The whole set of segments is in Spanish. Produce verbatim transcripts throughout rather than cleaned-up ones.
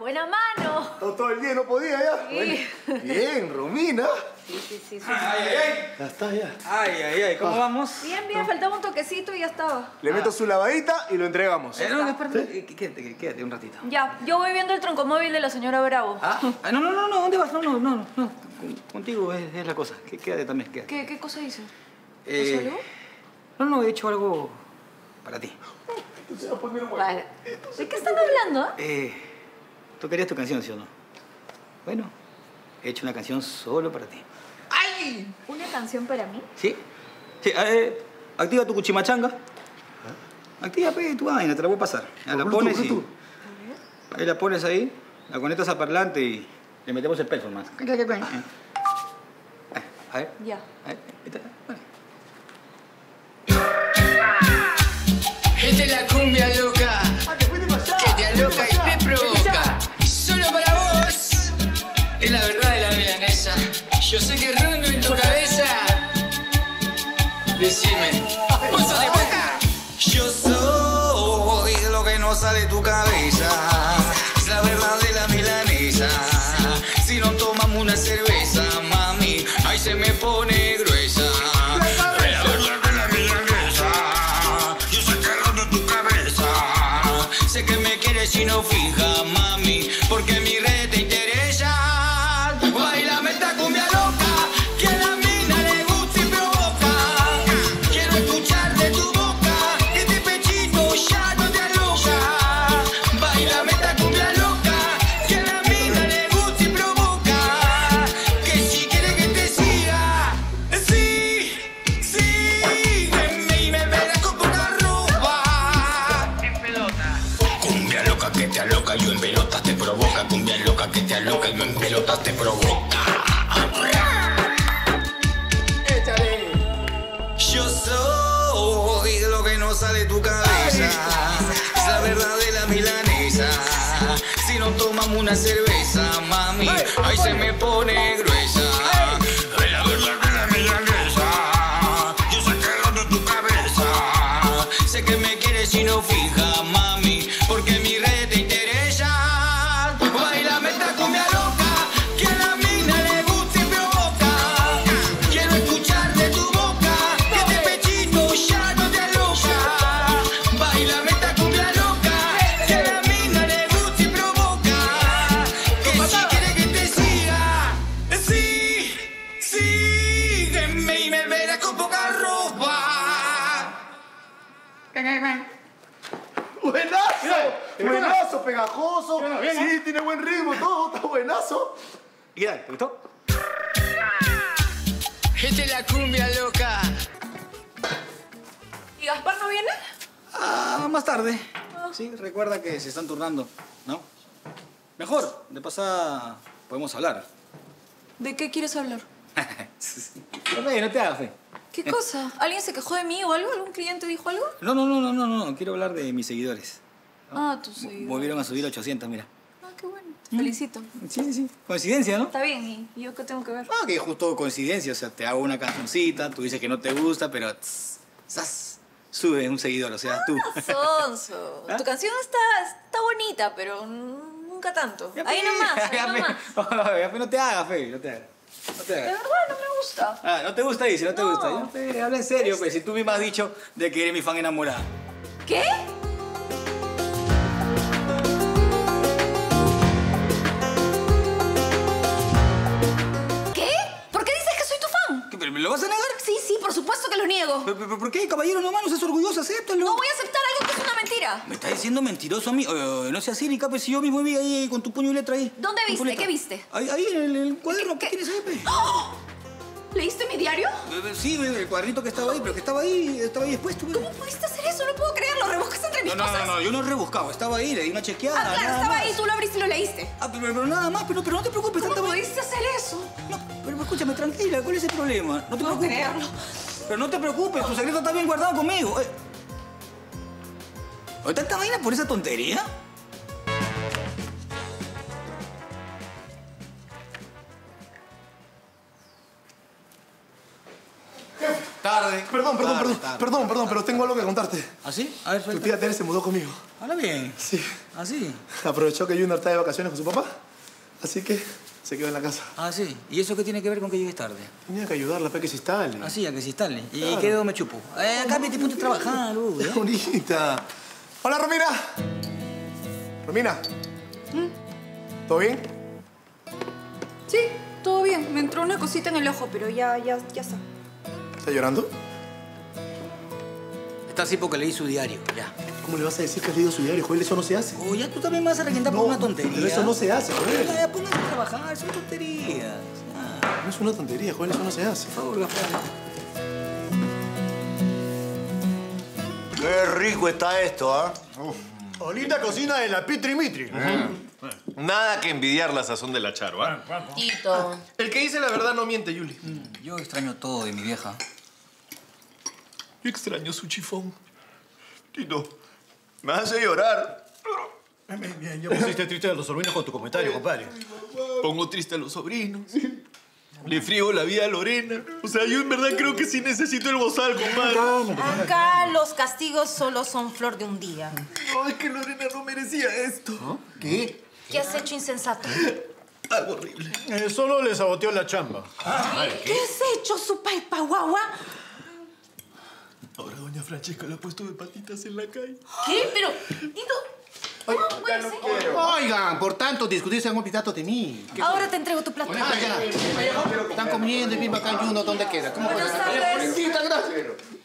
buena mano. Todo, todo el día no podía ya. Sí. Bueno, bien, Romina. Sí, sí, sí. sí ay, ay, ay. Ya está, ya. Ay, ay, ay. ¿Cómo ah. vamos? Bien, bien. Faltaba un toquecito y ya estaba. Le ah. meto su lavadita y lo entregamos. Eh, no, no, espérate. ¿Sí? Quédate, quédate un ratito. Ya, yo voy viendo el troncomóvil de la señora Bravo. Ah, ah no, no, no, no. ¿Dónde vas? No, no, no. no. Contigo es, es la cosa. Quédate también, quédate. ¿Qué, qué cosa dices? Eh, ¿Pasó algo? No, no, he hecho algo para ti. Para... ¿De qué están hablando? Eh, tú querías tu canción, ¿sí o no? Bueno, he hecho una canción solo para ti. ¡Ay! ¿Una canción para mí? Sí. Sí, eh, activa tu cuchimachanga. ¿Ah? Activa pues, tu vaina, te la voy a pasar. Ya, la pones tú, y... Tú. Ahí la pones ahí, la conectas al parlante y le metemos el performance. ¿Qué, qué, qué? Ah. A ver. Ya. A ver, esta, vale. Esta es la cumbia loca, ah, que te aloca y te provoca. Y solo para vos, es la verdad de la milanesa. Yo sé que rondo en tu cabeza. Decime, vos sos de boca. Yo soy lo que no sale de tu cabeza. Es la verdad de la milanesa. Si no tomamos una cerveza, mami, ahí se me pone gruesa. Sé que me quieres y no fija, mami, porque mi red te interesa. Bailame esta cumbia loca, que a la mina le gusta y provoca. Quiero escuchar de tu boca, que este pechito ya no te aloca. Bailame esta cumbia loca, que a la mina le gusta y provoca. Que si quieres que te siga, sí, sí, y me verás con poca ropa. En pelota. Cumbia loca que te aloca, yo en pelotas te provoca. Cumbia loca que te aloca, yo en pelotas te provoca. Échale. Yo soy lo que no sale de tu cabeza. Es la verdad de la milanesa. Si no tomamos una cerveza, mami, ahí se me pone gruesa. Es la verdad de la milanesa. Yo sé que rondo tu cabeza. Sé que me quieres y no fija, mami, porque mi red te interesa. Bailame esta cumbia loca, que a la mina le gusta y provoca. Quiero escuchar de tu boca, que este pechito ya no te aloca. Bailame esta cumbia loca, que a la mina le gusta y provoca. Que si quieres que te siga, sí, sígueme y me verás con poca ropa. Buenazo, buenazo, pegajoso. Sí, tiene buen ritmo, todo está buenazo. ¿Y qué tal? ¿Te gustó? Esta es la cumbia loca. ¿Y Gaspar no viene? Ah, más tarde. Sí, recuerda que se están turnando, ¿no? Mejor, de pasada podemos hablar. ¿De qué quieres hablar? No, no te hagas fe. ¿Qué cosa? ¿Alguien se quejó de mí o algo? ¿Algún cliente dijo algo? No, no, no, no, no, no. Quiero hablar de mis seguidores. Ah, tus seguidores. Volvieron a subir a ochocientos, mira. Ah, qué bueno. Te felicito. Sí, sí. Coincidencia, ¿no? Está bien. ¿Y yo qué tengo que ver? Ah, que justo coincidencia. O sea, te hago una cancioncita, tú dices que no te gusta, pero... ¡Sas! Sube un seguidor, o sea, tú. Sonso. Tu canción está, está bonita, pero nunca tanto. Ahí nomás, ahí nomás. No te hagas, fe, no te hagas. No te hagas. De verdad, no me gusta. Ah, no te gusta, dice, no, no. te gusta. Yo te hablo en serio, pero si tú misma has dicho de que eres mi fan enamorada. ¿Qué? ¿Qué? ¿Por qué dices que soy tu fan? ¿Qué, pero ¿me lo vas a negar? Sí, sí, por supuesto que lo niego. ¿Pero, pero por qué, caballero? No, mano, seas orgulloso, acéptalo. No voy a aceptar algo que es una mentira. ¿Me estás diciendo mentiroso a mí? Oye, no seas cínica, pues si yo mismo vi ahí con tu puño y letra ahí. ¿Dónde viste? ¿Qué viste? Ahí, ahí en el cuaderno. ¿Qué, ¿Qué tienes ahí, pe? ¡Oh! ¿Leíste mi diario? Sí, el cuadernito que estaba ahí, pero que estaba ahí, estaba ahí expuesto. ¿Cómo pudiste hacer eso? No puedo creerlo. ¿Rebuscas entre mis no, no, cosas? No, no, yo no he rebuscado. Estaba ahí, le di una chequeada. Ah, claro, estaba más. Ahí. Tú lo abriste y lo leíste. Ah, pero, pero nada más. Pero, pero no te preocupes. ¿Cómo pudiste ahí? Hacer eso? No, pero escúchame, tranquila. ¿Cuál es el problema? No te no preocupes. Creerlo. Pero no te preocupes. Tu secreto está bien guardado conmigo. ¿O tanta vaina por esa tontería? ¿Qué Tarde. Perdón, perdón, tarde, perdón, tarde, perdón, tarde, perdón, pero tengo algo que contarte. ¿Ah, sí? A ver, suelta. Tu tía Tere se mudó conmigo. Habla bien. Sí. ¿Ah, sí? Aprovechó que Junior está de vacaciones con su papá, así que se quedó en la casa. Ah, sí. ¿Y eso qué tiene que ver con que llegues tarde? Tenía que ayudarla para que se instale. Ah, sí, a que se instale. Claro. ¿Y qué dedo me chupo? Eh, acá me te ponte a trabajar, Luz. ¿Eh? Bonita. Hola, Romina. Romina. ¿Mm? ¿Todo bien? Sí, todo bien. Me entró una cosita en el ojo, pero ya, ya, ya está. ¿Está llorando? Está así porque leí su diario, ya. ¿Cómo le vas a decir que has leído su diario, Joel? Eso no se hace. Oh, ya tú también me vas a reventar por no, una tontería. Pero eso no se hace, Joel. Ya, ya, póngase a trabajar, son tonterías. Ah. No es una tontería, Joel, eso no se hace. Por favor, Gaspar. Qué rico está esto, ¿ah? ¿Eh? Bonita cocina de la Pitri Mitri. Uh-huh. Nada que envidiar la sazón de la Charo, ¿ah? ¿Eh? Tito. El que dice la verdad no miente, Yuli. Mm, yo extraño todo de mi vieja. Yo extraño su chifón. Tito, me hace llorar. Ya pusiste triste a los sobrinos con tu comentario, compadre. Pongo triste a los sobrinos. Le frío la vida a Lorena. O sea, yo en verdad creo que sí necesito el bozal, compadre. Acá los castigos solo son flor de un día. No, es que Lorena no merecía esto. ¿Qué? ¿Qué has hecho, insensato? Algo horrible. Eh, solo le saboteó la chamba. Ah, ¿qué? ¿Qué has hecho, su paipa guagua? Ahora doña Francesca la ha puesto de patitas en la calle. ¿Qué? Pero, Tito, ¿cómo Ay, puede no ser? Oigan, por tanto, discutirse en un pitato de mí. Ahora te entrego tu plato. Ah, ya. Están comiendo y bien bacán y uno, ¿dónde queda? ¿Cómo puede ser?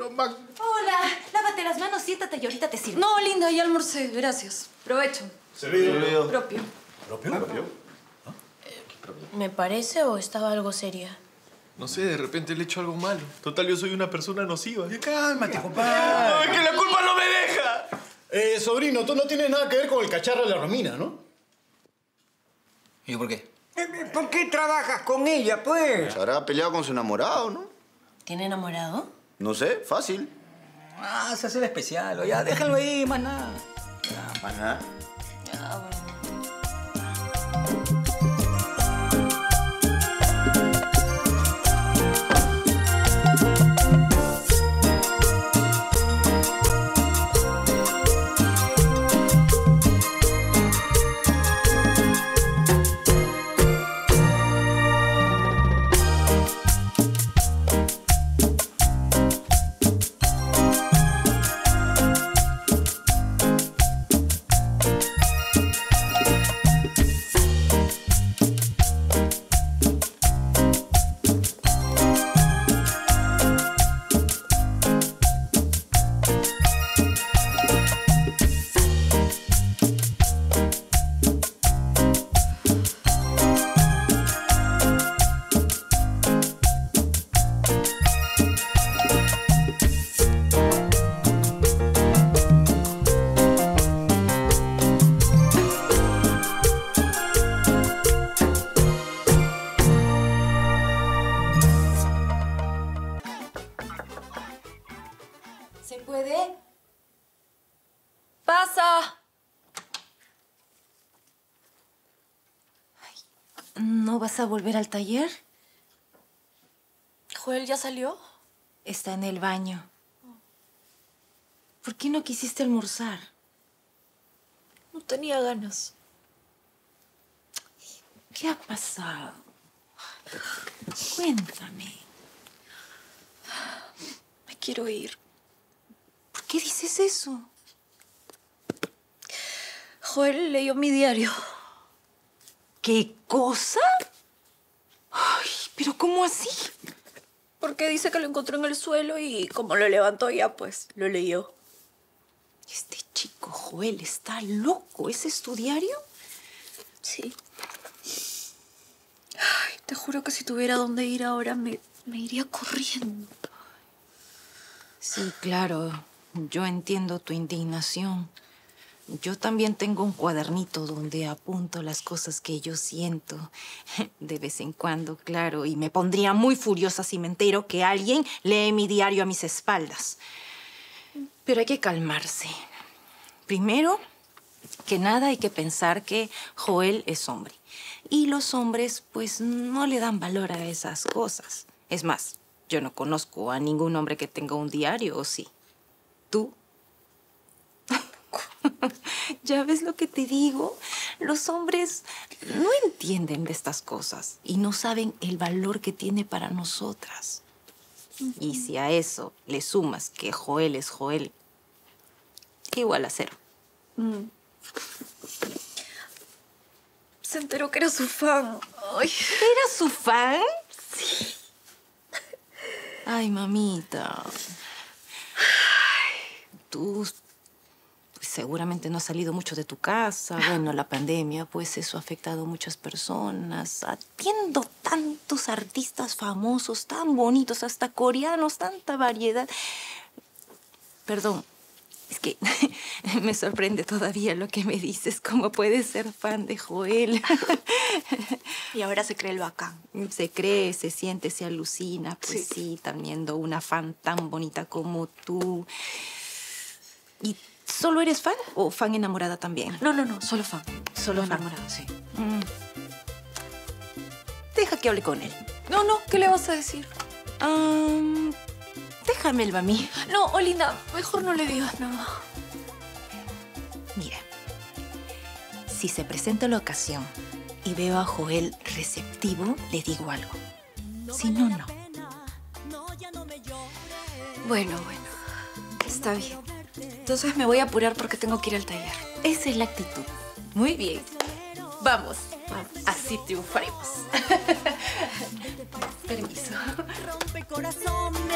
Hola, lávate las manos, siéntate y ahorita te sirvo. No, linda, ya almorcé, gracias. Provecho. Servido. Propio. ¿Propio? ¿Propio? ¿Ah? ¿Me parece o estaba algo seria? No sé, de repente le he hecho algo malo. Total, yo soy una persona nociva. Ya cálmate, compadre. No, es que la culpa no me deja. Eh, sobrino, tú no tienes nada que ver con el cacharro de la Romina, ¿no? ¿Y por qué? ¿Por qué trabajas con ella, pues? Se habrá peleado con su enamorado, ¿no? ¿Tiene enamorado? No sé, fácil. Ah, se hace el especial. O ya, déjalo ahí, más nada. Ya, más nada. Ya, bueno. ¿Vas a volver al taller? ¿Joel ya salió? Está en el baño. ¿Por qué no quisiste almorzar? No tenía ganas. ¿Qué ha pasado? Cuéntame. Me quiero ir. ¿Por qué dices eso? Joel leyó mi diario. ¿Qué cosa? Ay, ¿pero cómo así? Porque dice que lo encontró en el suelo y como lo levantó ya, pues, lo leyó. Este chico Joel está loco. ¿Ese es tu diario? Sí. Ay, te juro que si tuviera dónde ir ahora me, me iría corriendo. Sí, claro. Yo entiendo tu indignación. Yo también tengo un cuadernito donde apunto las cosas que yo siento de vez en cuando, claro. Y me pondría muy furiosa si me entero que alguien lee mi diario a mis espaldas. Pero hay que calmarse. Primero, que nada hay que pensar que Joel es hombre. Y los hombres, pues, no le dan valor a esas cosas. Es más, Yo no conozco a ningún hombre que tenga un diario, ¿o sí? ¿Tú? ¿Ya ves lo que te digo? Los hombres no entienden de estas cosas y no saben el valor que tiene para nosotras. Uh-huh. Y si a eso le sumas que Joel es Joel, igual a cero. Mm. Se enteró que era su fan. Ay. ¿Era su fan? Sí. Ay, mamita. Ay. Tú seguramente no has salido mucho de tu casa. Bueno, la pandemia, pues eso ha afectado a muchas personas. Atiendo tantos artistas famosos, tan bonitos, hasta coreanos, tanta variedad. Perdón. Es que me sorprende todavía lo que me dices. ¿Cómo puedes ser fan de Joel? Y ahora se cree el bacán. Se cree, se siente, se alucina. Pues sí, sí, también una fan tan bonita como tú. ¿Y solo eres fan o fan enamorada también? No, no, no. Solo fan. Solo, solo fan. Enamorada, sí. Mm. Deja que hable con él. No, no. ¿Qué le vas a decir? Um, Déjame el mami. No, Olinda, mejor no le digas nada. Mira, si se presenta la ocasión y veo a Joel receptivo, le digo algo. Si no, no. Bueno, bueno. Está bien. Entonces me voy a apurar porque tengo que ir al taller. Esa es la actitud. Muy bien. Vamos. Vamos. Así triunfaremos. Permiso. Rompe corazón.